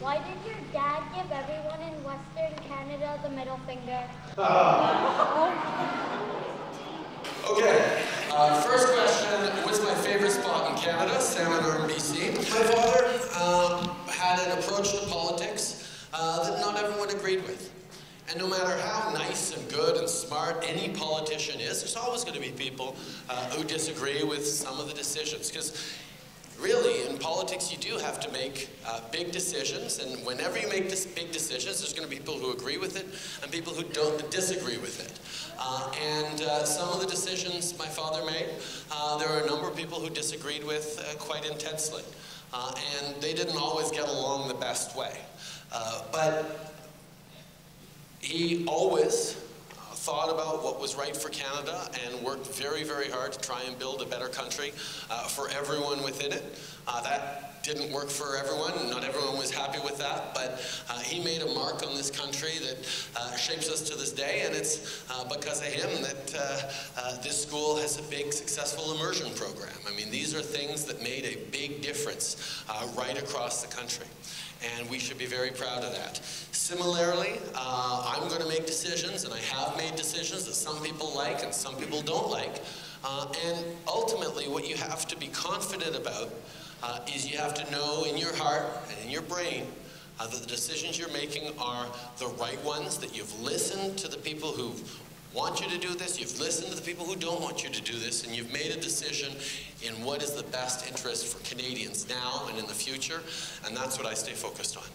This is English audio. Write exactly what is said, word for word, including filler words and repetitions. Why did your dad give everyone in Western Canada the middle finger? Uh, okay, uh, first question, what's my favorite spot in Canada? Salmon Arm, B C. My father um, had an approach to politics uh, that not everyone agreed with. And no matter how nice and good and smart any politician is, there's always going to be people uh, who disagree with some of the decisions. Because really, in politics, you do have to make uh, big decisions. And whenever you make this big decisions, there's going to be people who agree with it and people who don't disagree with it. Uh, and uh, some of the decisions my father made, uh, there were a number of people who disagreed with uh, quite intensely. Uh, and they didn't always get along the best way. Uh, but he always uh, thought about what was right for Canada and worked very, very hard to try and build a better country uh, for everyone within it. Uh, that didn't work for everyone. Not everyone was happy with that, but uh, he made a mark on this country that uh, shapes us to this day, and it's uh, because of him that uh, uh, this school has a big, successful immersion program. I mean, these are things that made a big difference uh, right across the country. And we should be very proud of that. Similarly, uh, I'm going to make decisions, and I have made decisions that some people like and some people don't like. Uh, and ultimately, what you have to be confident about uh, is you have to know in your heart and in your brain uh, that the decisions you're making are the right ones, that you've listened to the people who want you to do this, you've listened to the people who don't want you to do this, and you've made a decision in what is the best interest for Canadians now and in the future, and that's what I stay focused on.